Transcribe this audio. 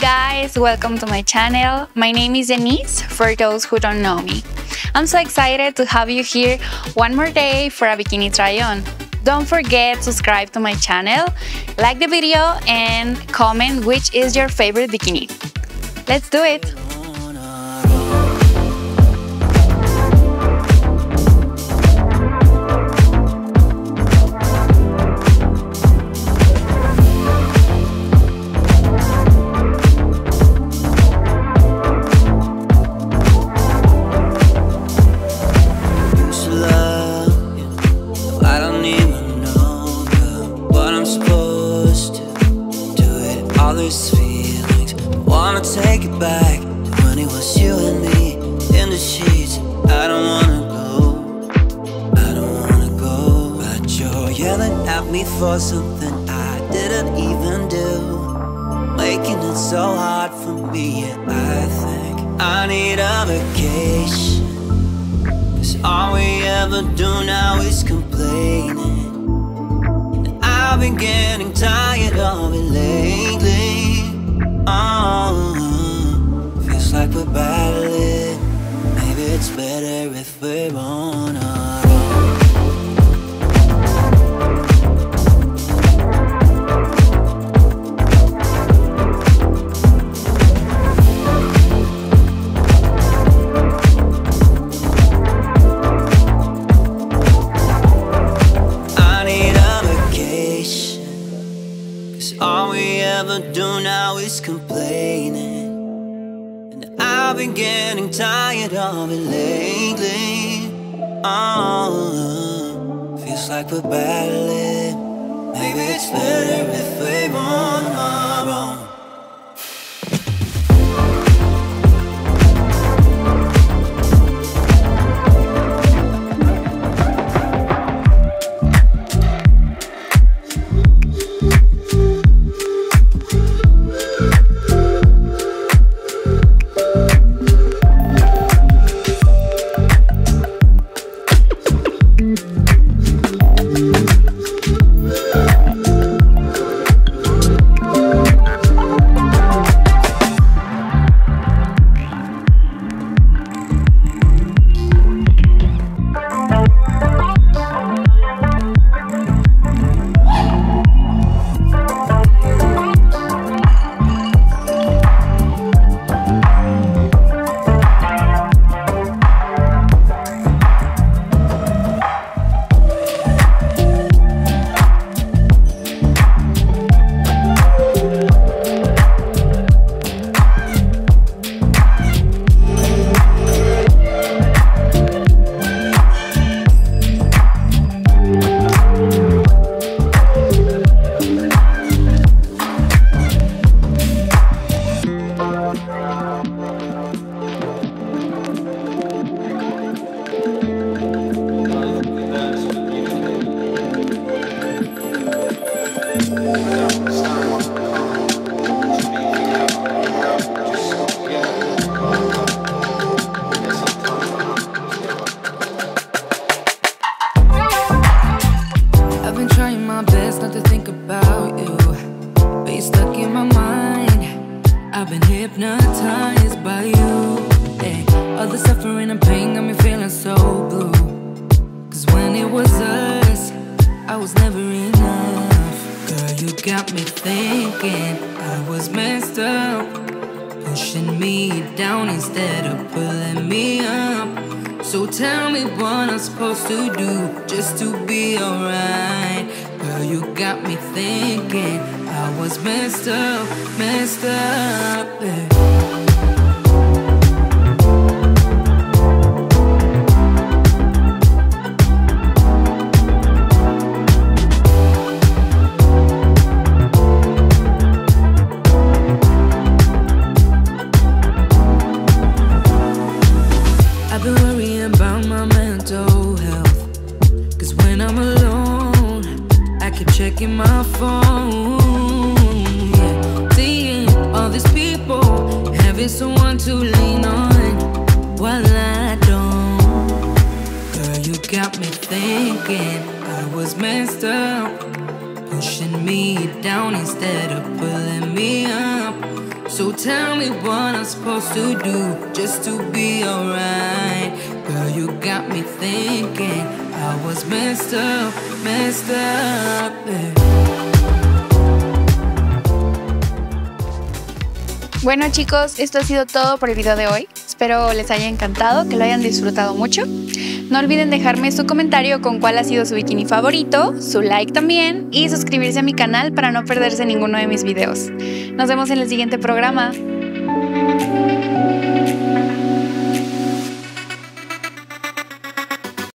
guys, welcome to my channel. My name is Denisse, for those who don't know me. I'm so excited to have you here one more day for a bikini try-on. Don't forget to subscribe to my channel, like the video and comment which is your favorite bikini. Let's do it! Feelings, wanna take it back to when it was you and me in the sheets. I don't wanna go, I don't wanna go, but you're yelling at me for something I didn't even do, making it so hard for me. And I think I need a vacation, 'cause all we ever do now is complaining, and I've been getting tired of it lately. Feels like we're battling. Maybe it's better if we're on our own. I need a vacation, 'cause all we ever do now is complaining, and I've been getting tired of it lately. Oh, feels like we're battling. Maybe it's better if we're on our own. Hypnotized by you, hey. All the suffering and pain got me feeling so blue, 'cause when it was us, I was never enough. Girl, you got me thinking I was messed up, pushing me down instead of pulling me up. So tell me what I'm supposed to do just to be alright. Girl, you got me thinking I was messed up, yeah. Checking my phone, yeah. Seeing all these people, having someone to lean on while I don't. Girl, you got me thinking I was messed up, pushing me down instead of pulling me up. So tell me what I'm supposed to do just to be alright. Girl, you got me thinking I was messed up. Bueno, chicos, esto ha sido todo por el video de hoy. Espero les haya encantado, que lo hayan disfrutado mucho. No olviden dejarme su comentario con cuál ha sido su bikini favorito, su like también y suscribirse a mi canal para no perderse ninguno de mis videos. Nos vemos en el siguiente programa.